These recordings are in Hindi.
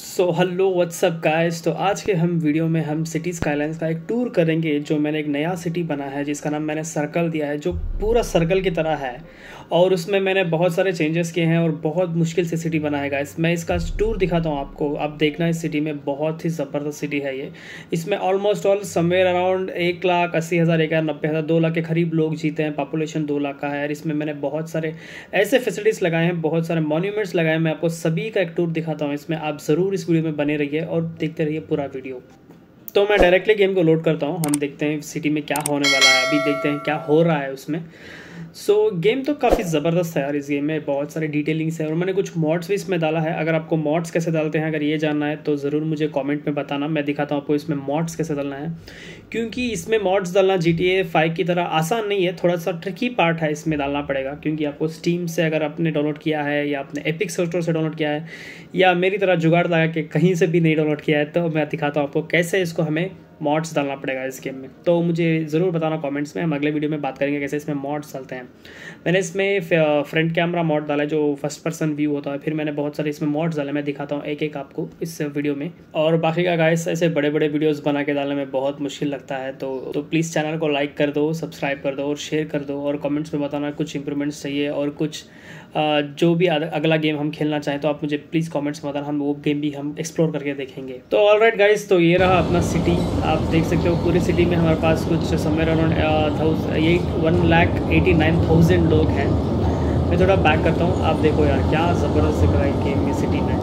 So hello what's up guys. तो आज के हम वीडियो में हम सिटी स्काईलाइंस का एक टूर करेंगे जो मैंने एक नया सिटी बना है जिसका नाम मैंने सर्कल दिया है, जो पूरा सर्कल की तरह है और उसमें मैंने बहुत सारे चेंजेस किए हैं और बहुत मुश्किल से सिटी बनाया है गाइस। मैं इसका टूर दिखाता हूँ आपको, आप देखना। इस सिटी में बहुत ही ज़बरदस्त सिटी है ये। इसमें almost all somewhere around 1,80,000, 1,90,000, 2 lakh के करीब लोग जीते हैं। पॉपुलेशन 2 लाख का है और इसमें मैंने बहुत सारे ऐसे फैसिलिटीज़ लगाए हैं, बहुत सारे मॉन्यूमेंट्स लगाए हैं। मैं आपको सभी का एक टूर दिखाता हूँ इसमें, आप ज़रूर इस वीडियो में बने रहिए और देखते रहिए पूरा वीडियो। तो मैं डायरेक्टली गेम को लोड करता हूं, हम देखते हैं सिटी में क्या होने वाला है। अभी देखते हैं क्या हो रहा है उसमें। सो गेम तो काफ़ी ज़बरदस्त है यार। इस गेम में बहुत सारे डिटेलिंग्स है और मैंने कुछ मॉड्स भी इसमें डाला है। अगर आपको मॉड्स कैसे डालते हैं अगर ये जानना है तो ज़रूर मुझे कमेंट में बताना, मैं दिखाता हूँ आपको इसमें मॉड्स कैसे डालना है। क्योंकि इसमें मॉड्स डालना GTA 5 की तरह आसान नहीं है, थोड़ा सा ट्रिकी पार्ट है, इसमें डालना पड़ेगा। क्योंकि आपको स्टीम से अगर आपने डाउनलोड किया है या आपने एपिक स्टोर से डाउनलोड किया है या मेरी तरह जुगाड़ लगा के कहीं से भी नहीं डाउनलोड किया है, तो मैं दिखाता हूँ आपको कैसे इसको हमें मॉड्स डालना पड़ेगा इस गेम में। तो मुझे ज़रूर बताना कमेंट्स में, हम अगले वीडियो में बात करेंगे कैसे इसमें मॉड्स डालते हैं। मैंने इसमें फ्रंट कैमरा मॉड डाला है जो फर्स्ट पर्सन व्यू होता है। फिर मैंने बहुत सारे इसमें मॉड्स डाले, मैं दिखाता हूँ एक एक आपको इस वीडियो में। और बाकी का गाइस ऐसे बड़े बड़े वीडियोज़ बना के डालने में बहुत मुश्किल लगता है। तो प्लीज़ चैनल को लाइक कर दो, सब्सक्राइब कर दो और शेयर कर दो। और कमेंट्स में बताना कुछ इंप्रूवमेंट्स चाहिए और कुछ जो भी अगला गेम हम खेलना चाहें तो आप मुझे प्लीज़ कमेंट्स में बताना, हम वो गेम भी हम एक्सप्लोर करके देखेंगे। तो ऑलराइट गाइस, तो ये रहा अपना सिटी, आप देख सकते हो। पूरी सिटी में हमारे पास कुछ समवेयर अराउंड 1,89,000 लोग हैं। मैं थोड़ा बैक करता हूँ, आप देखो यार क्या ज़बरदस्त दिख रहा है गेम में सिटी में।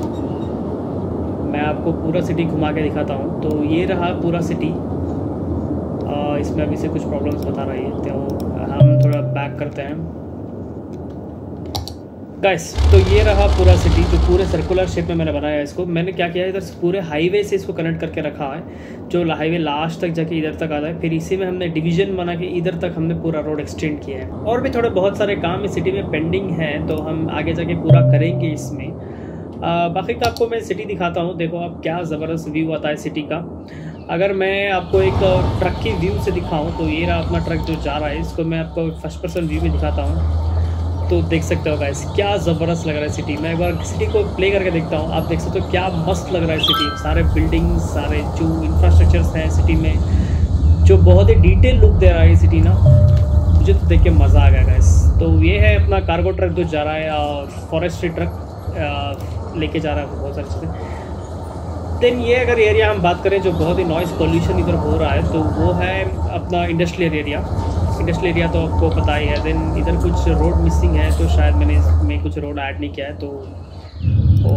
मैं आपको पूरा सिटी घुमा के दिखाता हूँ। तो ये रहा पूरा सिटी, इसमें अभी से कुछ प्रॉब्लम्स बता रही है तो हम थोड़ा बैक करते हैं गाइस। तो ये रहा पूरा सिटी जो पूरे सर्कुलर शेप में मैंने बनाया है। इसको मैंने क्या किया है, इधर पूरे हाईवे से इसको कनेक्ट करके रखा है, जो हाईवे लास्ट तक जाके इधर तक आता है। फिर इसी में हमने डिवीजन बना के इधर तक हमने पूरा रोड एक्सटेंड किया है। और भी थोड़े बहुत सारे काम इस सिटी में पेंडिंग है तो हम आगे जाके पूरा करेंगे इसमें। बाकी का आपको मैं सिटी दिखाता हूँ, देखो आप क्या ज़बरदस्त व्यू आता है सिटी का। अगर मैं आपको एक ट्रक की व्यू से दिखाऊँ तो ये रहा अपना ट्रक जो जा रहा है, इसको मैं आपको फर्स्ट पर्सन व्यू में दिखाता हूँ। तो देख सकते हो गाइस क्या ज़बरदस्त लग रहा है सिटी। मैं एक बार सिटी को प्ले करके देखता हूँ, आप देख सकते हो क्या मस्त लग रहा है सिटी। सारे बिल्डिंग्स, सारे जो इंफ्रास्ट्रक्चर्स हैं सिटी में, जो बहुत ही डिटेल लुक दे रहा है ये सिटी ना, मुझे तो देख के मज़ा आ गया गाइस। तो ये है अपना कार्गो ट्रक जो जा रहा है, फॉरेस्ट्री ट्रक लेके जा रहा है बहुत सारी चीज़ें। देन ये अगर एरिया हम बात करें जो बहुत ही नॉइज़ पॉल्यूशन इधर हो रहा है तो वो है अपना इंडस्ट्रियल एरिया। इंडस्ट्रियल एरिया तो आपको पता ही है। देन इधर कुछ रोड मिसिंग है तो शायद मैंने इसमें कुछ रोड ऐड नहीं किया है, तो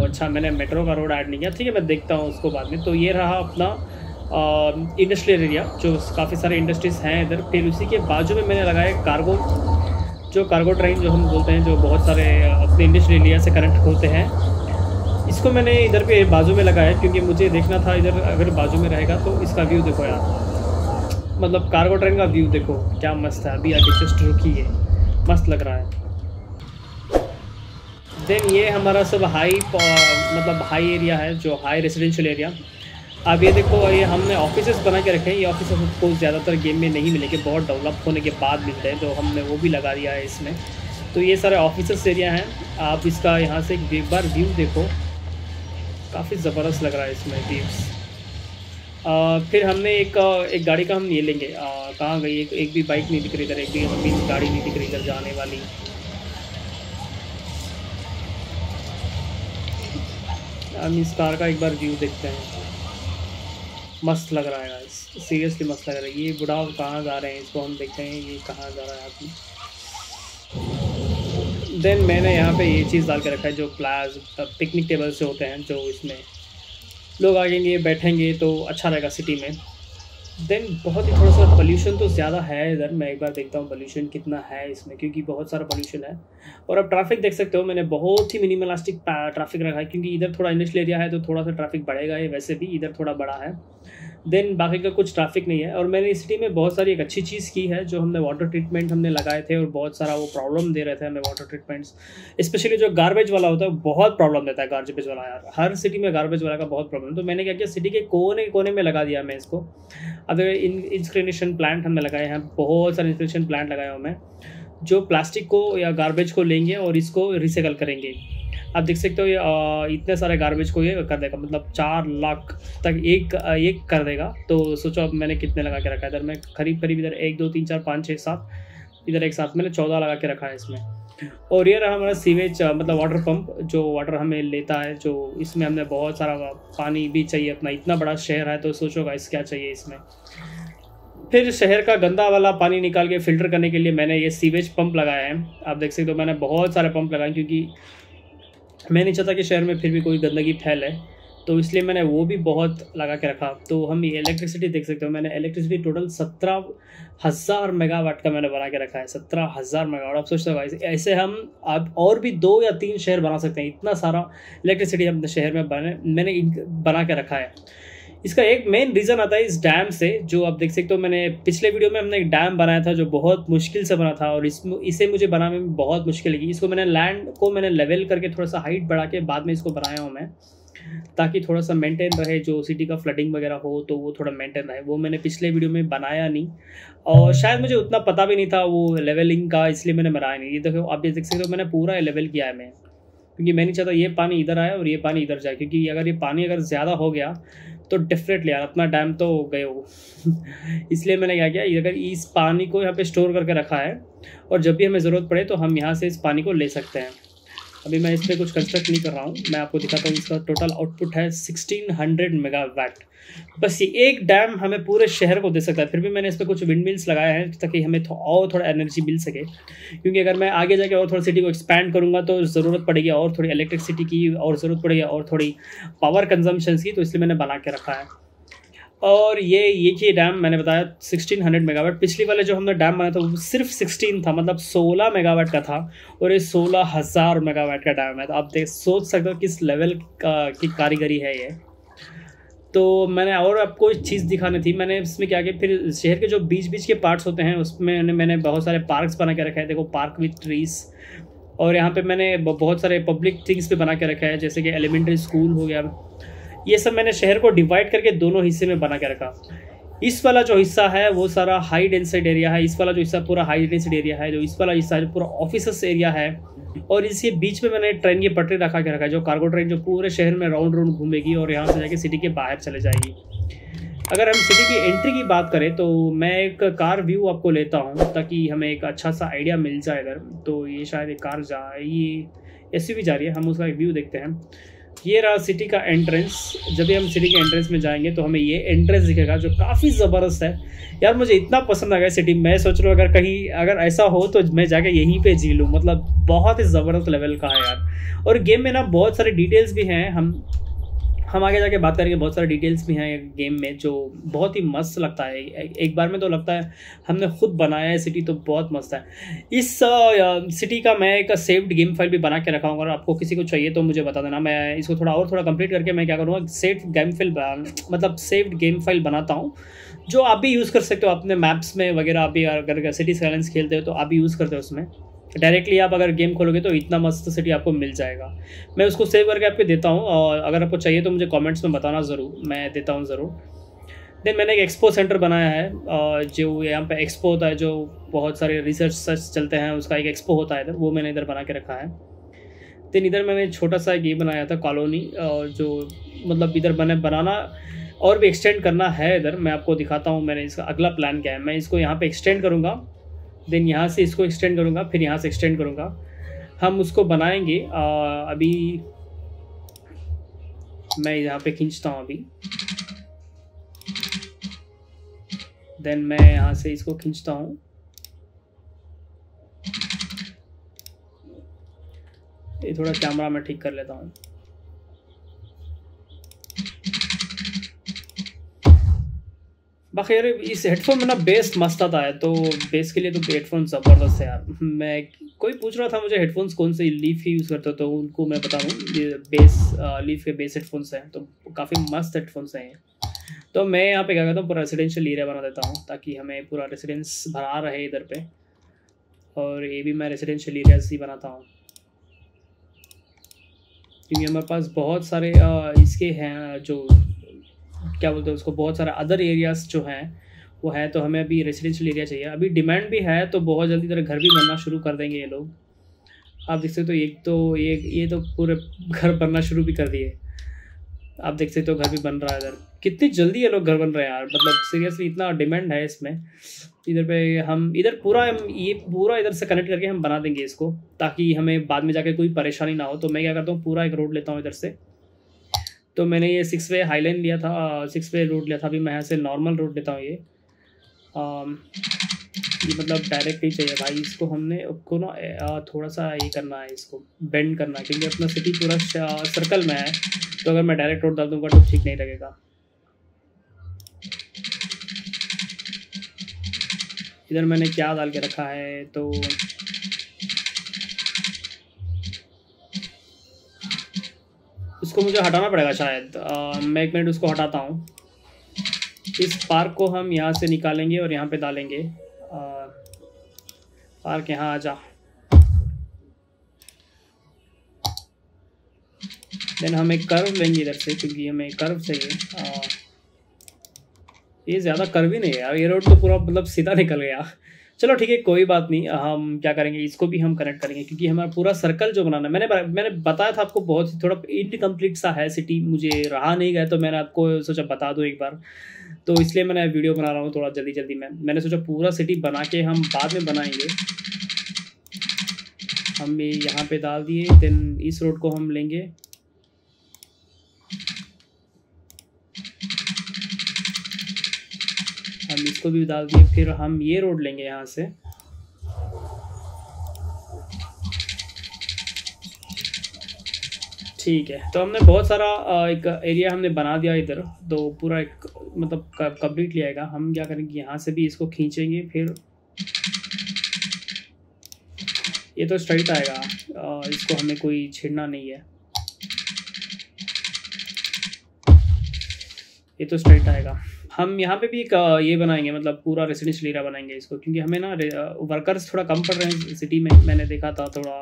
अच्छा मैंने मेट्रो का रोड ऐड नहीं किया, ठीक है मैं देखता हूँ उसको बाद में। तो ये रहा अपना इंडस्ट्रियल एरिया जो काफ़ी सारे इंडस्ट्रीज़ हैं इधर। फिर उसी के बाजू में मैंने लगाया कार्गो, जो कार्गो ट्रेन जो हम बोलते हैं, जो बहुत सारे अपने इंडस्ट्रियल एरिया से कनेक्ट होते हैं। इसको मैंने इधर पे बाजू में लगाया क्योंकि मुझे देखना था इधर अगर बाजू में रहेगा तो। इसका व्यू देखो यार, मतलब कार्गो ट्रेन का व्यू देखो क्या मस्त है। अभी आगे जस्ट रुकी है, मस्त लग रहा है। देन ये हमारा सब हाई मतलब हाई एरिया है, जो हाई रेजिडेंशियल एरिया। अब ये देखो ये हमने ऑफिसेस बना के रखे हैं। ये ऑफिस को ज़्यादातर गेम में नहीं मिलेंगे, बहुत डेवलप होने के बाद मिलते हैं, तो हमने वो भी लगा दिया है इसमें। तो ये सारे ऑफिस एरिया हैं। आप इसका यहाँ से एक बार व्यू देखो, काफ़ी ज़बरदस्त लग रहा है इसमें व्यूज़। फिर हमने एक गाड़ी का हम ये लेंगे, कहाँ गई एक भी बाइक नहीं दिख रही इधर, एक भी हमें गाड़ी नहीं दिख रही इधर जाने वाली। हम इस कार का एक बार व्यू देखते हैं, मस्त लग रहा है सीरियसली, मस्त लग रहा है। ये बुढ़ा कहाँ जा रहे हैं इसको हम देखते हैं, ये कहाँ जा रहा है आदमी। देन मैंने यहाँ पे ये चीज़ डाल के रखा है जो प्लाज पिकनिक टेबल्स से होते हैं, जो इसमें लोग आएंगे बैठेंगे तो अच्छा रहेगा सिटी में। देन बहुत ही थोड़ा सा पोल्यूशन तो ज़्यादा है इधर, मैं एक बार देखता हूँ पोल्यूशन कितना है इसमें, क्योंकि बहुत सारा पोल्यूशन है। और अब ट्रैफिक देख सकते हो, मैंने बहुत ही मिनिमलिस्टिक ट्रैफिक रखा है क्योंकि इधर थोड़ा इंडस्ट्रियल एरिया है तो थोड़ा सा ट्रैफिक बढ़ेगा ही, वैसे भी इधर थोड़ा बड़ा है। देन बाकी का कुछ ट्रैफिक नहीं है। और मैंने इस सिटी में बहुत सारी एक अच्छी चीज़ की है, जो हमने वाटर ट्रीटमेंट हमने लगाए थे और बहुत सारा वो प्रॉब्लम दे रहे थे हमें वाटर ट्रीटमेंट्स। स्पेशली जो गार्बेज वाला होता है बहुत प्रॉब्लम देता है, गार्बेज वाला यार हर सिटी में गार्बेज वाला का बहुत प्रॉब्लम। तो मैंने क्या किया सिटी के कोने कोने में लगा दिया मैं इसको। अदर इंक्रिनेशन प्लांट हमने लगाए हैं, बहुत सारे इंक्रिनेशन प्लांट लगाए हुए हैं, जो प्लास्टिक को या गार्बेज को लेंगे और इसको रिसाइकल करेंगे। आप देख सकते हो ये इतने सारे गार्बेज को ये कर देगा, मतलब 4 लाख तक एक कर देगा। तो सोचो अब मैंने कितने लगा के रखा है, इधर मैं करीब इधर 1 2 3 4 5 6 7 इधर एक साथ मैंने 14 लगा के रखा है इसमें। और ये रहा हमारा सीवेज, मतलब वाटर पंप, जो वाटर हमें लेता है, जो इसमें हमने बहुत सारा पानी भी चाहिए अपना, इतना बड़ा शहर है तो सोचो गाइस क्या चाहिए इसमें। फिर शहर का गंदा वाला पानी निकाल के फ़िल्टर करने के लिए मैंने ये सीवेज पंप लगाया है। आप देख सकते हो मैंने बहुत सारे पंप लगाए क्योंकि मैं नहीं चाहता कि शहर में फिर भी कोई गंदगी फैले, तो इसलिए मैंने वो भी बहुत लगा के रखा। तो हम ये इलेक्ट्रिसिटी देख सकते हो, मैंने इलेक्ट्रिसिटी टोटल 17,000 मेगावाट का मैंने बना के रखा है, 17,000 मेगावाट। आप सोचते हो भाई ऐसे हम आप और भी 2 या 3 शहर बना सकते हैं, इतना सारा इलेक्ट्रिसिटी अपने शहर में मैंने बना के रखा है। इसका एक मेन रीज़न आता है इस डैम से, जो आप देख सकते हो मैंने पिछले वीडियो में हमने एक डैम बनाया था जो बहुत मुश्किल से बना था, और इसे मुझे बनाने में बहुत मुश्किल लगी। इसको मैंने लैंड को मैंने लेवल करके थोड़ा सा हाइट बढ़ा के बाद में इसको बनाया हूँ मैं, ताकि थोड़ा सा मेंटेन रहे, जो सिटी का फ्लडिंग वगैरह हो तो वो थोड़ा मेंटेन रहे। वो मैंने पिछले वीडियो में बनाया नहीं, और शायद मुझे उतना पता भी नहीं था वो लेवलिंग का, इसलिए मैंने बनाया नहीं। ये देखो आप देख सकते हो मैंने पूरा लेवल किया है मैं, क्योंकि मैं नहीं चाहता ये पानी इधर आए और ये पानी इधर जाए, क्योंकि अगर ये पानी अगर ज़्यादा हो गया तो डेफिनेटली यार अपना डैम तो गए हो। इसलिए मैंने क्या किया, अगर इस पानी को यहाँ पे स्टोर करके रखा है, और जब भी हमें ज़रूरत पड़े तो हम यहाँ से इस पानी को ले सकते हैं। अभी मैं इस पर कुछ कंस्ट्रक्ट नहीं कर रहा हूँ, मैं आपको दिखाता हूँ। इसका टोटल आउटपुट है 1600 मेगावाट। बस ये एक डैम हमें पूरे शहर को दे सकता है। फिर भी मैंने इस पर कुछ विंड मिल्स लगाए हैं ताकि हमें और थोड़ा एनर्जी मिल सके, क्योंकि अगर मैं आगे जाके और थोड़ा सिटी को एक्सपैंड करूँगा तो ज़रूरत पड़ेगी और थोड़ी इलेक्ट्रिसिटी की, और ज़रूरत पड़ेगी और थोड़ी पावर कंजम्पशन की, तो इसलिए मैंने बना के रखा है। और ये कि डैम मैंने बताया 1600 मेगावाट, पिछली वाले जो हमने डैम बनाया था वो सिर्फ 16 था, मतलब 16 मेगावाट का था, और ये 16,000 मेगावाट का डैम है। तो आप सोच सकते हो किस लेवल की कारीगरी है ये। तो मैंने और आपको एक चीज़ दिखानी थी, मैंने इसमें क्या किया, फिर शहर के जो बीच के पार्ट्स होते हैं उसमें मैंने बहुत सारे पार्क्स बना के रखे हैं। देखो पार्क विद ट्रीज़, और यहाँ पर मैंने बहुत सारे पब्लिक थिंग्स भी बना के रखे हैं, जैसे कि एलिमेंट्री स्कूल हो गया। ये सब मैंने शहर को डिवाइड करके दोनों हिस्से में बना के रखा। इस वाला जो हिस्सा है वो सारा हाई डेंसिटी एरिया है, इस वाला जो हिस्सा पूरा हाई डेंसिटी एरिया है, जो इस वाला हिस्सा है पूरा ऑफिस एरिया है, और इसके बीच में मैंने ट्रेन की पटरी रखा के रखा है, जो कार्गो ट्रेन जो पूरे शहर में राउंड घूमेगी और यहाँ से जाके सिटी के बाहर चले जाएगी। अगर हम सिटी की एंट्री की बात करें तो मैं एक कार व्यू आपको लेता हूँ ताकि हमें एक अच्छा सा आइडिया मिल जाए। अगर तो ये शायद एक कार जा ये SUV जा रही है, हम उसका एक व्यू देखते हैं। ये रहा सिटी का एंट्रेंस। जब भी हम सिटी के एंट्रेंस में जाएंगे तो हमें ये एंट्रेंस दिखेगा जो काफ़ी ज़बरदस्त है। यार मुझे इतना पसंद आ गया सिटी, मैं सोच रहा हूँ अगर ऐसा हो तो मैं जाके यहीं पे जी लूँ, मतलब बहुत ही ज़बरदस्त लेवल का है यार। और गेम में ना बहुत सारे डिटेल्स भी हैं, हम आगे जाके बात करेंगे, बहुत सारे डिटेल्स भी हैं गेम में जो बहुत ही मस्त लगता है। एक बार में तो लगता है हमने खुद बनाया है सिटी, तो बहुत मस्त है। इस सिटी का मैं एक सेव्ड गेम फाइल भी बना के रखा हूँ, अगर आपको किसी को चाहिए तो मुझे बता देना। मैं इसको थोड़ा कंप्लीट करके मैं क्या करूँगा, सेव्ड गेम फाइल मतलब सेव्ड गेम फाइल बनाता हूँ जो आप भी यूज़ कर सकते हो अपने मैप्स में वगैरह। आप भी अगर सिटी स्काइलाइंस खेलते हो तो आप भी यूज़ करते हो, उसमें डायरेक्टली आप अगर गेम खोलोगे तो इतना मस्त सिटी आपको मिल जाएगा। मैं उसको सेव करके आपको देता हूँ, और अगर आपको चाहिए तो मुझे कमेंट्स में बताना ज़रूर, मैं देता हूँ ज़रूर। देन मैंने एक एक्सपो सेंटर बनाया है, जो यहाँ पे एक्सपो होता है, जो बहुत सारे रिसर्च चलते हैं, उसका एक एक्सपो होता है, वो मैंने इधर बना के रखा है। देन इधर मैंने छोटा सा ये बनाया था कॉलोनी, और जो मतलब इधर मैंने बनाना और भी एक्सटेंड करना है। इधर मैं आपको दिखाता हूँ मैंने इसका अगला प्लान क्या है। मैं इसको यहाँ पर एक्सटेंड करूँगा, देन यहाँ से इसको एक्सटेंड करूँगा, फिर यहाँ से एक्सटेंड करूँगा, हम उसको बनाएंगे। अभी मैं यहाँ पे खींचता हूँ, अभी देन मैं यहाँ से इसको खींचता हूँ, ये थोड़ा कैमरा मैं ठीक कर लेता हूँ। बाकी यार इस हेडफोन में ना बेस मस्त आता है, तो बेस के लिए तो हेडफोन ज़बरदस्त है यार। मैं कोई पूछ रहा था मुझे हेडफोन्स कौन से लीफ यूज़ करते हो, तो उनको मैं बता दूँ बेस लीफ के बेस हेडफोन्स हैं, तो काफ़ी मस्त हेडफोन्स हैं। तो मैं यहाँ पे क्या करता हूँ पूरा रेसिडेंशियल एरिया बना देता हूँ ताकि हमें पूरा रेसिडेंस भरा रहे इधर पे, और ये भी मैं रेसिडेंशियल एरिया ही बनाता हूँ क्योंकि हमारे पास बहुत सारे इसके हैं जो क्या बोलते हैं उसको, बहुत सारे अदर एरियाज़ जो हैं वो है, तो हमें अभी रेसिडेंशियल एरिया चाहिए। अभी डिमांड भी है तो बहुत जल्दी तरह घर भी बनना शुरू कर देंगे ये लोग, आप देख सकते हो। एक तो ये तो पूरे घर बनना शुरू भी कर दिए, आप देख सकते हो घर भी बन रहा है इधर। कितनी जल्दी ये लोग घर बन रहे हैं यार, मतलब सीरियसली इतना डिमांड है इसमें। इधर पे हम इधर पूरा ये पूरा इधर से कनेक्ट करके हम बना देंगे इसको, ताकि हमें बाद में जाके कोई परेशानी ना हो। तो मैं क्या करता हूँ, पूरा एक रोड लेता हूँ इधर से। तो मैंने ये 6 वे हाईलाइन लिया था, 6 वे रोड लिया था। अभी मैं यहाँ से नॉर्मल रोड लेता हूँ। ये मतलब डायरेक्ट ही चाहिए भाई। इसको हमने को ना थोड़ा सा ये करना है, इसको बेंड करना है, क्योंकि अपना सिटी पूरा सर्कल में है। तो अगर मैं डायरेक्ट रोड डाल दूँगा तो ठीक नहीं लगेगा। इधर मैंने क्या डाल के रखा है, तो उसको मुझे हटाना पड़ेगा शायद। मैं एक मिनट उसको हटाता हूँ। इस पार्क को हम यहाँ से निकालेंगे और यहाँ पे डालेंगे पार्क। यहाँ आ जा। देन हम एक कर्व लेंगे इधर से, क्योंकि हमें कर्व चाहिए। ये ज़्यादा कर्व ही नहीं है यार, ये रोड तो पूरा मतलब सीधा निकल गया। चलो ठीक है, कोई बात नहीं। हम क्या करेंगे, इसको भी हम कनेक्ट करेंगे, क्योंकि हमारा पूरा सर्कल जो बनाना है। मैंने बताया था आपको, बहुत थोड़ा इनकम्प्लीट सा है सिटी, मुझे रहा नहीं गया, तो मैंने आपको सोचा बता दूं एक बार। तो इसलिए मैंने वीडियो बना रहा हूँ थोड़ा जल्दी जल्दी में। मैंने सोचा पूरा सिटी बना के हम बाद में बनाएंगे। हम ये यहाँ पर डाल दिए। देन इस रोड को हम लेंगे। हम इसको भी डाल दिए। फिर हम ये रोड लेंगे यहाँ से। ठीक है, तो हमने बहुत सारा एक एरिया हमने बना दिया इधर। तो पूरा एक मतलब कंप्लीट लियाएगा। हम क्या करेंगे, यहाँ से भी इसको खींचेंगे। फिर ये तो स्ट्रेट आएगा, इसको हमें कोई छेड़ना नहीं है। ये तो स्ट्रेट आएगा। हम यहाँ पे भी एक ये बनाएंगे, मतलब पूरा रेसिडेंशियल एरिया बनाएंगे इसको, क्योंकि हमें ना वर्कर्स थोड़ा कम पड़ रहे हैं सिटी में। मैंने देखा था थोड़ा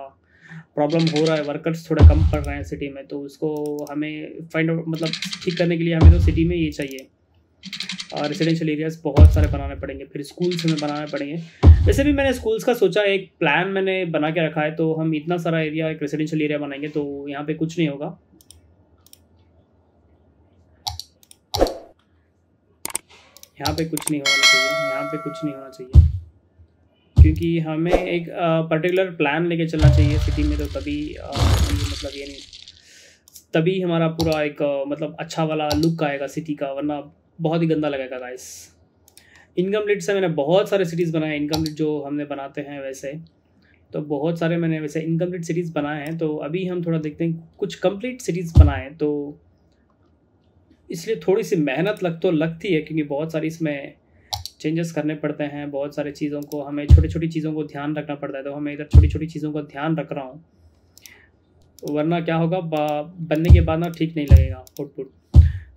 प्रॉब्लम हो रहा है, वर्कर्स थोड़ा कम पड़ रहे हैं सिटी में। तो उसको हमें फाइंड आउट मतलब ठीक करने के लिए हमें तो सिटी में ये चाहिए। और रेसिडेंशियल एरियाज़ बहुत सारे बनाने पड़ेंगे। फिर स्कूल्स हमें बनाने पड़ेंगे। वैसे भी मैंने स्कूल्स का सोचा, एक प्लान मैंने बना के रखा है। तो हम इतना सारा एरिया एक रेसिडेंशियल एरिया बनाएंगे, तो यहाँ पर कुछ नहीं होगा। यहाँ पे कुछ नहीं होना चाहिए, यहाँ पे कुछ नहीं होना चाहिए, क्योंकि हमें एक पर्टिकुलर प्लान लेके चलना चाहिए सिटी में। तो तभी मतलब ये नहीं, तभी हमारा पूरा एक मतलब अच्छा वाला लुक आएगा सिटी का, वरना बहुत ही गंदा लगेगा गाइस। इनकम्प्लीट से मैंने बहुत सारे सिटीज़ बनाए, इनकम्प्लीट जो हमने बनाते हैं वैसे। तो बहुत सारे मैंने वैसे इनकम्प्लीट सिटीज़ बनाए हैं। तो अभी हम थोड़ा देखते हैं, कुछ कम्प्लीट सिटीज़ बनाएँ। तो इसलिए थोड़ी सी मेहनत लगती है, क्योंकि बहुत सारी इसमें चेंजेस करने पड़ते हैं। बहुत सारी चीज़ों को हमें, छोटी छोटी चीज़ों को ध्यान रखना पड़ता है। तो हमें इधर छोटी छोटी चीज़ों का ध्यान रख रहा हूँ, वरना क्या होगा बनने के बाद ना ठीक नहीं लगेगा आउटपुट।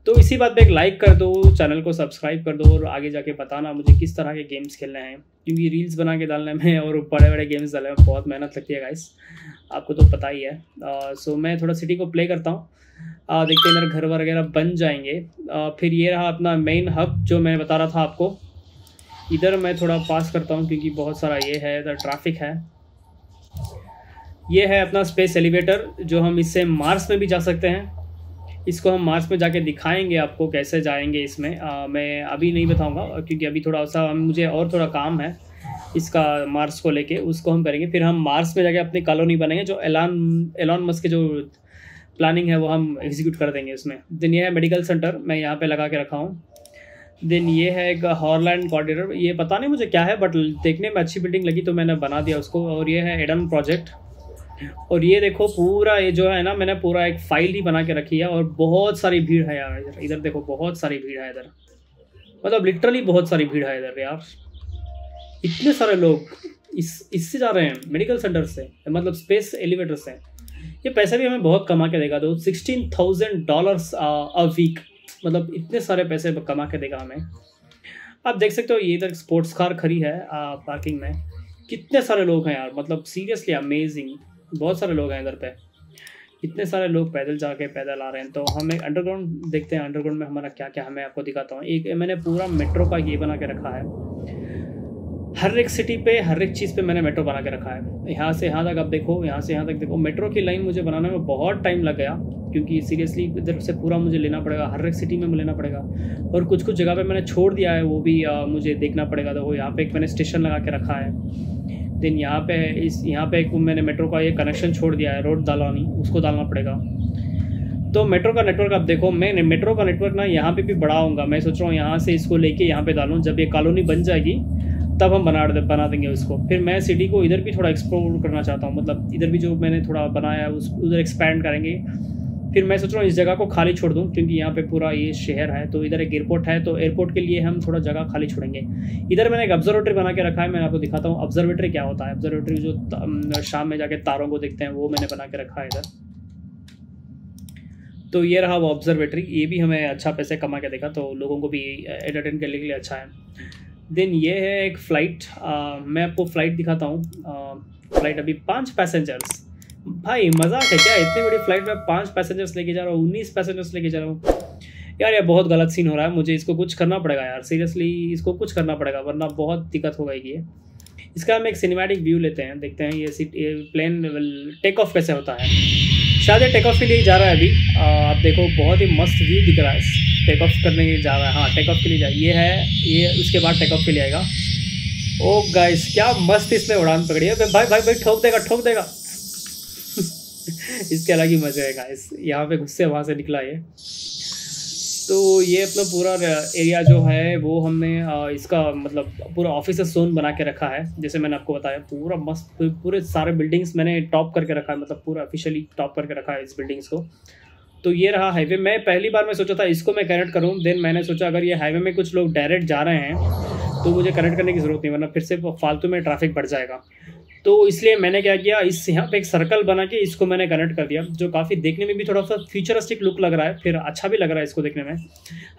तो इसी बात पे एक लाइक कर दो, चैनल को सब्सक्राइब कर दो, और आगे जाके बताना मुझे किस तरह के गेम्स खेलने हैं, क्योंकि रील्स बना के डालने में और बड़े बड़े गेम्स डालने में बहुत मेहनत लगती है गाइस, आपको तो पता ही है। सो मैं थोड़ा सिटी को प्ले करता हूँ, देखते हैं मेरे घर वगैरह बन जाएंगे। फिर ये रहा अपना मेन हब जो मैं बता रहा था आपको। इधर मैं थोड़ा पास करता हूँ, क्योंकि बहुत सारा ये है, इधर ट्रैफिक है। ये है अपना स्पेस एलिवेटर, जो हम इससे मार्स में भी जा सकते हैं। इसको हम मार्स में जाके दिखाएंगे आपको कैसे जाएंगे इसमें। मैं अभी नहीं बताऊँगा, क्योंकि अभी थोड़ा सा मुझे और थोड़ा काम है इसका मार्स को लेके, उसको हम करेंगे। फिर हम मार्स में जाके अपनी कॉलोनी बनेंगे, जो एलॉन मस्क के जो प्लानिंग है वो हम एग्जीक्यूट कर देंगे उसमें। देन ये है मेडिकल सेंटर, मैं यहाँ पे लगा के रखा हूँ। देन ये है एक हॉरलैंड कॉरिडोर, ये पता नहीं मुझे क्या है, बट देखने में अच्छी बिल्डिंग लगी तो मैंने बना दिया उसको। और ये है एडन प्रोजेक्ट। और ये देखो पूरा ये जो है ना, मैंने पूरा एक फाइल ही बना के रखी है। और बहुत सारी भीड़ है यार इधर, इधर देखो बहुत सारी भीड़ है इधर, मतलब लिटरली बहुत सारी भीड़ है इधर यार। इतने सारे लोग इससे जा रहे हैं, मेडिकल सेंटर से, मतलब स्पेस एलिवेटर से। ये पैसा भी हमें बहुत कमा के देगा, तो $16,000 अ वीक, मतलब इतने सारे पैसे कमा के देगा हमें। आप देख सकते हो ये इधर स्पोर्ट्स कार खड़ी है पार्किंग में। कितने सारे लोग हैं यार, मतलब सीरियसली अमेजिंग, बहुत सारे लोग हैं इधर पे। इतने सारे लोग पैदल जाके पैदल आ रहे हैं। तो हम एक अंडरग्राउंड देखते हैं, अंडरग्राउंड में हमारा क्या क्या, हमें आपको दिखाता हूँ। एक मैंने पूरा मेट्रो का ये बना के रखा है। हर एक सिटी पे हर एक चीज़ पे मैंने मेट्रो बना के रखा है। यहाँ से यहाँ तक आप देखो, यहाँ से यहाँ तक देखो, मेट्रो की लाइन मुझे बनाने में बहुत टाइम लग गया क्योंकि सीरियसली इधर से पूरा मुझे लेना पड़ेगा, हर एक सिटी में मुझे लेना पड़ेगा। और कुछ कुछ जगह पे मैंने छोड़ दिया है, वो भी मुझे देखना पड़ेगा। तो यहाँ पे एक मैंने स्टेशन लगा के रखा है, देन यहाँ पे एक मैंने मेट्रो का ये कनेक्शन छोड़ दिया है, रोड डाला नहीं, उसको डालना पड़ेगा। तो मेट्रो का नेटवर्क आप देखो, मैं मेट्रो का नेटवर्क ना यहाँ पे भी बढ़ाऊँगा। मैं सोच रहा हूँ यहाँ से इसको लेके यहाँ पे डालूँ, जब ये कॉलोनी बन जाएगी तब हम बना देंगे उसको। फिर मैं सिटी को इधर भी थोड़ा एक्सप्लोर करना चाहता हूँ, मतलब इधर भी जो मैंने थोड़ा बनाया है उस उधर एक्सपैंड करेंगे। फिर मैं सोच रहा हूँ इस जगह को खाली छोड़ दूँ क्योंकि यहाँ पे पूरा ये शहर है। तो इधर एक एयरपोर्ट है, तो एयरपोर्ट के लिए हम थोड़ा जगह खाली छोड़ेंगे। इधर मैंने एक ऑब्जर्वेटरी बना के रखा है, मैं आपको दिखाता हूँ ऑब्जर्वेटरी क्या होता है। ऑब्जर्वेटरी जो शाम में जाके तारों को देखते हैं, वो मैंने बना के रखा है इधर। तो ये रहा वो ऑब्जर्वेटरी, ये भी हमें अच्छा पैसे कमा के देखा, तो लोगों को भी एंटरटेन करने के लिए अच्छा है। देन ये है एक फ़्लाइट, मैं आपको फ़्लाइट दिखाता हूँ। फ़्लाइट अभी 5 पैसेंजर्स, भाई मजाक है क्या, इतनी बड़ी फ्लाइट में 5 पैसेंजर्स लेके जा रहा हूँ, 19 पैसेंजर्स लेके जा रहा हूँ। यार ये बहुत गलत सीन हो रहा है, मुझे इसको कुछ करना पड़ेगा यार, सीरियसली इसको कुछ करना पड़ेगा वरना बहुत दिक्कत हो जाएगी। इसका हम एक सिनेमैटिक व्यू लेते हैं, देखते हैं ये प्लेन टेक ऑफ कैसे होता है। शायद टेक ऑफ के लिए जा रहा है अभी, आप देखो बहुत ही मस्त व्यू दिख रहा है। टेक ऑफ करने के लिए जा रहा है, हाँ टेक ऑफ के लिए जा, ये है ये, उसके बाद टेक ऑफ के लिए आएगा। ओ गाइस क्या मस्त इसने उड़ान पकड़ी है, भाई भाई भाई ठोक देगा ठोक देगा। इसके अलग ही मजा है गाइस, यहाँ पे गुस्से वहाँ से निकला ये। तो ये अपना पूरा एरिया जो है वो हमने इसका मतलब पूरा ऑफिस जोन बना के रखा है, जैसे मैंने आपको बताया। पूरा मस्त पूरे सारे बिल्डिंग्स मैंने टॉप करके रखा है, मतलब पूरा ऑफिशियली टॉप करके रखा है इस बिल्डिंग्स को। तो ये रहा हाईवे, मैं पहली बार मैं सोचा था इसको मैं कनेक्ट करूँ, देन मैंने सोचा अगर ये हाईवे में कुछ लोग डायरेक्ट जा रहे हैं तो मुझे कनेक्ट करने की ज़रूरत नहीं, वरना फिर से फालतू में ट्रैफिक बढ़ जाएगा। तो इसलिए मैंने क्या किया, इस यहाँ पे एक सर्कल बना के इसको मैंने कनेक्ट कर दिया, जो काफ़ी देखने में भी थोड़ा सा फ्यूचरिस्टिक लुक लग रहा है, फिर अच्छा भी लग रहा है इसको देखने में।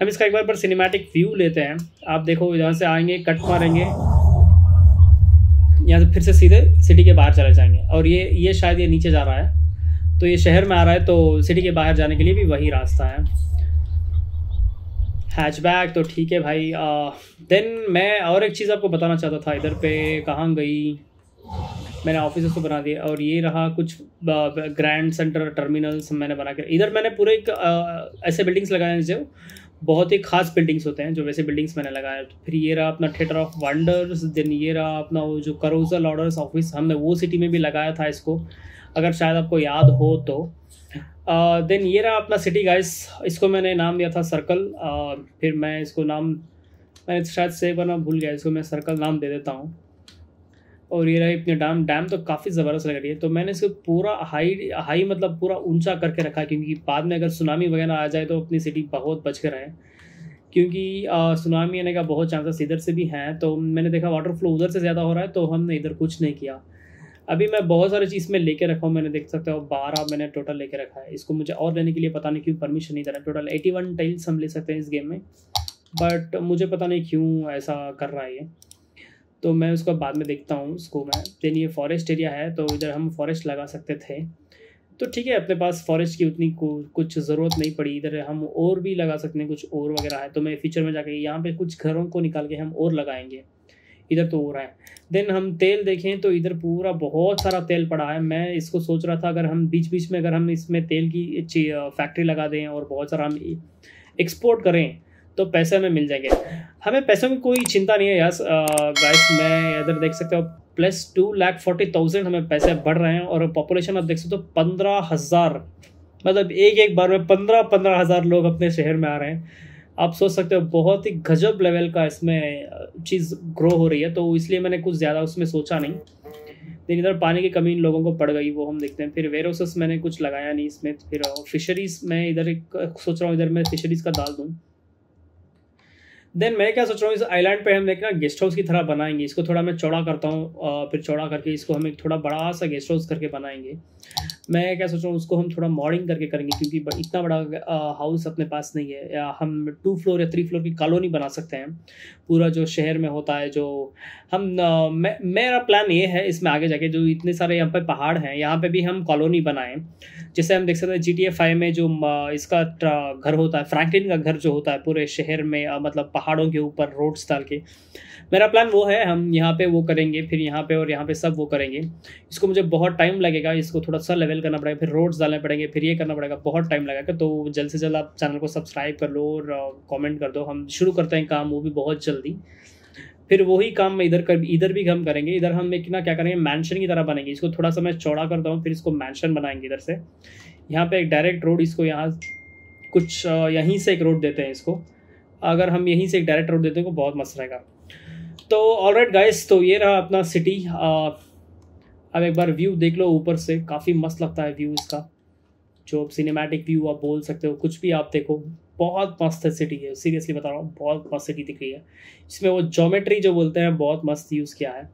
हम इसका एक बार सिनेमैटिक व्यू लेते हैं, आप देखो यहाँ से आएंगे, कट मारेंगे, यहाँ से फिर से सीधे सिटी के बाहर चले जाएंगे। और ये शायद ये नीचे जा रहा है, तो ये शहर में आ रहा है, तो सिटी के बाहर जाने के लिए भी वही रास्ता है। हैचबैक तो ठीक है भाई। देन मैं और एक चीज़ आपको बताना चाहता था, इधर पे कहाँ गई, मैंने ऑफिस को बना दिया। और ये रहा कुछ ग्रैंड सेंटर टर्मिनल्स मैंने बना के, इधर मैंने पूरे एक ऐसे बिल्डिंग्स लगाए हैं जो बहुत ही खास बिल्डिंग्स होते हैं, जो वैसे बिल्डिंग्स मैंने लगाए। फिर ये रहा अपना थिएटर ऑफ वंडर्स, देन ये रहा अपना वो जो करोजल ऑर्डर्स ऑफिस, हमने वो सिटी में भी लगाया था इसको, अगर शायद आपको याद हो तो। देन ये रहा अपना सिटी गाइस, इसको मैंने नाम दिया था सर्कल। फिर मैं इसको नाम मैंने शायद सेव करना भूल गया, इसको मैं सर्कल नाम दे देता हूँ। और ये रही अपने डैम तो काफ़ी ज़बरदस्त लग रही है, तो मैंने इसको पूरा हाई मतलब पूरा ऊंचा करके रखा है, क्योंकि बाद में अगर सुनामी वगैरह आ जाए तो अपनी सिटी बहुत बच के रहे, क्योंकि सुनामी आने का बहुत चांसेस इधर से भी हैं। तो मैंने देखा वाटर फ्लो उधर से ज़्यादा हो रहा है, तो हमने इधर कुछ नहीं किया। अभी मैं बहुत सारी चीज़ में लेके रखा हूँ, मैंने देख सकते हो 12 मैंने टोटल लेके रखा है। इसको मुझे और लेने के लिए पता नहीं क्यों परमिशन नहीं दे रहा। टोटल 81 टाइल्स हम ले सकते हैं इस गेम में, बट मुझे पता नहीं क्यों ऐसा कर रहा है ये, तो मैं उसको बाद में देखता हूँ उसको मैं। देन ये फॉरेस्ट एरिया है, तो इधर हम फॉरेस्ट लगा सकते थे, तो ठीक है अपने पास फॉरेस्ट की उतनी कुछ ज़रूरत नहीं पड़ी। इधर हम और भी लगा सकते हैं कुछ और वगैरह है, तो मैं फ्यूचर में जाके यहाँ पे कुछ घरों को निकाल के हम और लगाएंगे, इधर तो और है। देन हम तेल देखें तो इधर पूरा बहुत सारा तेल पड़ा है। मैं इसको सोच रहा था अगर हम बीच बीच में अगर हम इसमें तेल की फैक्ट्री लगा दें और बहुत सारा हम एक्सपोर्ट करें तो पैसे हमें मिल जाएंगे। हमें पैसों की कोई चिंता नहीं है यार गाइस, मैं इधर देख सकते हो +2,40,000 हमें पैसे बढ़ रहे हैं। और पॉपुलेशन आप देख सकते हो 15,000, मतलब एक बार में 15,000 लोग अपने शहर में आ रहे हैं। आप सोच सकते हो बहुत ही गजब लेवल का इसमें चीज़ ग्रो हो रही है, तो इसलिए मैंने कुछ ज़्यादा उसमें सोचा नहीं। लेकिन इधर पानी की कमी इन लोगों को पड़ गई, वो हम देखते हैं। फिर वेयरहाउसेस मैंने कुछ लगाया नहीं इसमें। फिर फिशरीज़ मैं इधर एक सोच रहा हूँ, इधर मैं फिशरीज़ का डाल दूँ। देन मैं क्या सोच रहा हूँ, इस आइलैंड पे हम देखना गेस्ट हाउस की तरह बनाएंगे। इसको थोड़ा मैं चौड़ा करता हूँ, फिर चौड़ा करके इसको हम एक थोड़ा बड़ा सा गेस्ट हाउस करके बनाएंगे। मैं क्या सोच रहा हूँ उसको हम थोड़ा मॉडिंग करके करेंगे, क्योंकि इतना बड़ा हाउस अपने पास नहीं है। या हम 2 फ्लोर या 3 फ्लोर की कॉलोनी बना सकते हैं, पूरा जो शहर में होता है जो हम मेरा प्लान ये है इसमें आगे जाके जो इतने सारे यहाँ पर पहाड़ हैं, यहाँ पर भी हम कॉलोनी बनाएं। जैसे हम देख सकते हैं GTA 5 में जो इसका घर होता है, फ्रैंकलिन का घर जो होता है पूरे शहर में, मतलब पहाड़ों के ऊपर रोड्स डाल के। मेरा प्लान वो है, हम यहाँ पे वो करेंगे, फिर यहाँ पे और यहाँ पे सब वो करेंगे। इसको मुझे बहुत टाइम लगेगा, इसको थोड़ा सा लेवल करना पड़ेगा, फिर रोड्स डालने पड़ेंगे, फिर ये करना पड़ेगा, बहुत टाइम लगेगा। तो जल्द से जल्द आप चैनल को सब्सक्राइब कर लो और कॉमेंट कर दो, हम शुरू करते हैं काम, वो भी बहुत जल्दी। फिर वही काम मैं इधर भी हम करेंगे। इधर हम एक ना क्या करेंगे, मैंशन की तरह बनेंगे, इसको थोड़ा सा मैं चौड़ा करता हूँ, फिर इसको मैंशन बनाएंगे इधर से। यहाँ पे एक डायरेक्ट रोड, इसको यहाँ कुछ यहीं से एक रोड देते हैं इसको, अगर हम यहीं से एक डायरेक्ट रोड देते हैं तो बहुत मस्त रहेगा। तो ऑलराइट गाइस, तो ये रहा अपना सिटी। अब एक बार व्यू देख लो ऊपर से, काफ़ी मस्त लगता है व्यू इसका, जो सिनेमैटिक व्यू आप बोल सकते हो, कुछ भी आप देखो, बहुत मस्त सिटी है, सीरियसली बता रहा हूँ, बहुत मस्त सिटी दिख रही है। इसमें वो ज्योमेट्री जो बोलते हैं बहुत मस्त यूज़ किया है।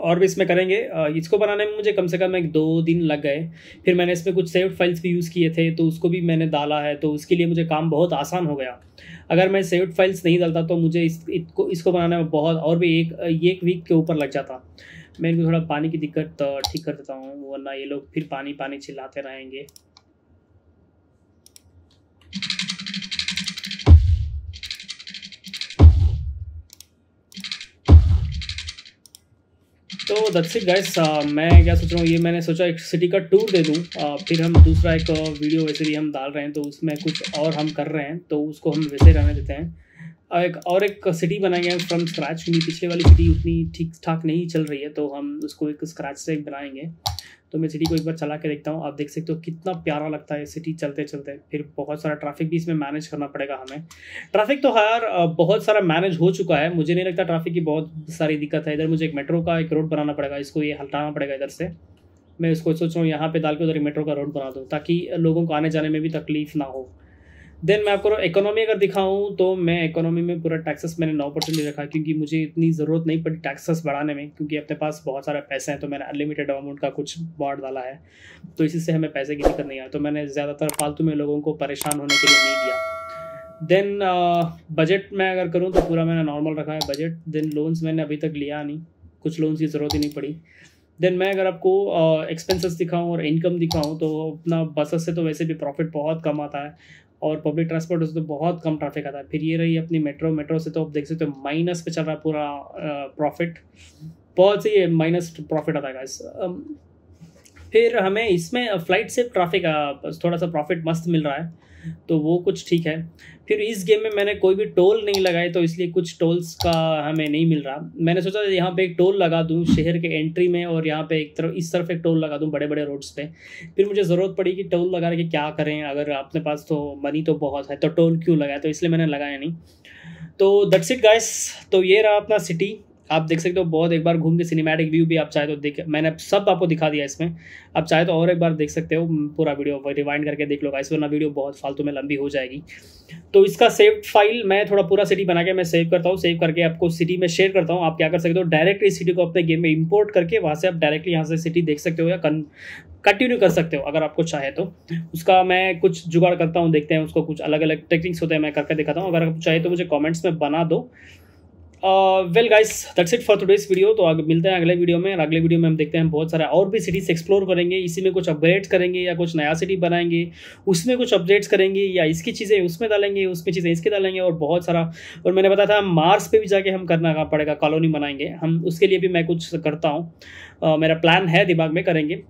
और भी इसमें करेंगे, इसको बनाने में मुझे कम से कम एक 2 दिन लग गए। फिर मैंने इसमें कुछ सेव्ड फाइल्स भी यूज़ किए थे, तो उसको भी मैंने डाला है, तो उसके लिए मुझे काम बहुत आसान हो गया। अगर मैं सेव्ड फाइल्स नहीं डालता तो मुझे इसको बनाने में बहुत और भी एक वीक के ऊपर लग जाता। मैं इनको थोड़ा पानी की दिक्कत ठीक कर देता हूँ, वरना ये लोग फिर पानी पानी चिल्लाते रहेंगे। तो दैट्स इट गाइस, मैं क्या सोच रहा हूँ, ये मैंने सोचा एक सिटी का टूर दे दूँ, फिर हम दूसरा एक वीडियो वैसे भी हम डाल रहे हैं, तो उसमें कुछ और हम कर रहे हैं, तो उसको हम वैसे रहने देते हैं। एक सिटी बनाएंगे हम फ्रॉम स्क्रैच, क्योंकि पिछले वाली सिटी उतनी ठीक ठाक नहीं चल रही है, तो हम उसको एक स्क्रैच से बनाएंगे। तो मैं सिटी को एक बार चला के देखता हूँ, आप देख सकते हो कितना प्यारा लगता है सिटी चलते चलते। फिर बहुत सारा ट्रैफिक भी इसमें मैनेज करना पड़ेगा हमें। ट्रैफिक तो यार बहुत सारा मैनेज हो चुका है, मुझे नहीं लगता ट्रैफिक की बहुत सारी दिक्कत है। इधर मुझे एक मेट्रो का एक रोड बनाना पड़ेगा, इसको ये हटाना पड़ेगा इधर से। मैं इसको सोच रहा हूँ यहाँ पर डाल के उधर एक मेट्रो का रोड बना दूँ, ताकि लोगों को आने जाने में भी तकलीफ ना हो। देन मैं आपको इकोनॉमी अगर दिखाऊँ तो मैं इकोनॉमी में पूरा टैक्सेस मैंने 9% ले रखा, क्योंकि मुझे इतनी ज़रूरत नहीं पड़ी टैक्सेस बढ़ाने में, क्योंकि अपने पास बहुत सारे पैसे हैं, तो मैंने अनलिमिटेड अमाउंट का कुछ बांट डाला है, तो इसी से हमें पैसे की दिक्कत नहीं आई। तो मैंने ज़्यादातर फालतू में लोगों को परेशान होने के लिए नहीं दिया। देन बजट मैं अगर करूँ तो पूरा मैंने नॉर्मल रखा है बजट। देन लोन्स मैंने अभी तक लिया नहीं, कुछ लोन्स की ज़रूरत ही नहीं पड़ी। देन मैं अगर आपको एक्सपेंसेस दिखाऊँ और इनकम दिखाऊँ तो अपना बसेस से तो वैसे भी प्रॉफिट बहुत कम आता है, और पब्लिक ट्रांसपोर्ट से तो बहुत कम ट्रैफिक आता है। फिर ये रही अपनी मेट्रो से तो आप देख सकते हो माइनस पे चल रहा है पूरा प्रॉफिट, बहुत सी माइनस प्रॉफिट आता है गाइस। फिर हमें इसमें फ्लाइट से ट्रैफिक थोड़ा सा प्रॉफिट मस्त मिल रहा है, तो वो कुछ ठीक है। फिर इस गेम में मैंने कोई भी टोल नहीं लगाए, तो इसलिए कुछ टोल्स का हमें नहीं मिल रहा। मैंने सोचा यहाँ पे एक टोल लगा दूँ शहर के एंट्री में, और यहाँ पे इस तरफ एक टोल लगा दूँ बड़े बड़े रोड्स पे। फिर मुझे ज़रूरत पड़ी कि टोल लगा के क्या करें, अगर अपने पास तो मनी तो बहुत है, तो टोल क्यों लगाए, तो इसलिए मैंने लगाया नहीं। तो दैट्स इट गाइस, तो ये रहा अपना सिटी, आप देख सकते हो बहुत। एक बार घूम के सिनेमैटिक व्यू भी आप चाहे तो देख, मैंने सब आपको दिखा दिया इसमें, आप चाहे तो और एक बार देख सकते हो, पूरा वीडियो रिवाइंड करके देख लो गाइस, वरना वीडियो बहुत फालतू में लंबी हो जाएगी। तो इसका सेव फाइल मैं थोड़ा पूरा सिटी बना के मैं सेव करता हूँ, सेव करके आपको सिटी में शेयर करता हूँ। आप क्या कर सकते हो, डायरेक्ट इस सिटी को अपने गेम में इंपोर्ट करके वहाँ से आप डायरेक्टली यहाँ से सिटी देख सकते हो, या कंटिन्यू कर सकते हो अगर आपको चाहे तो। उसका मैं कुछ जुगाड़ करता हूँ, देखते हैं उसको, कुछ अलग अलग टेक्निक्स होते हैं, मैं करके दिखाता हूँ। अगर आप चाहे तो मुझे कॉमेंट्स में बना दो। Well guys, that's it for today's video. तो आगे मिलते हैं अगले वीडियो में, और अगले वीडियो में हम देखते हैं बहुत सारे और भी सिटीज़ एक्सप्लोर करेंगे। इसी में कुछ अपग्रेड्स करेंगे, या कुछ नया सिटी बनाएंगे उसमें कुछ अपडेट्स करेंगे, या इसकी चीज़ें उसमें डालेंगे, उसमें चीज़ें इसके डालेंगे, और बहुत सारा। और मैंने बताया था मार्स पे भी जाके हम करना पड़ेगा, कॉलोनी बनाएंगे हम, उसके लिए भी मैं कुछ करता हूँ, मेरा प्लान है दिमाग में, करेंगे।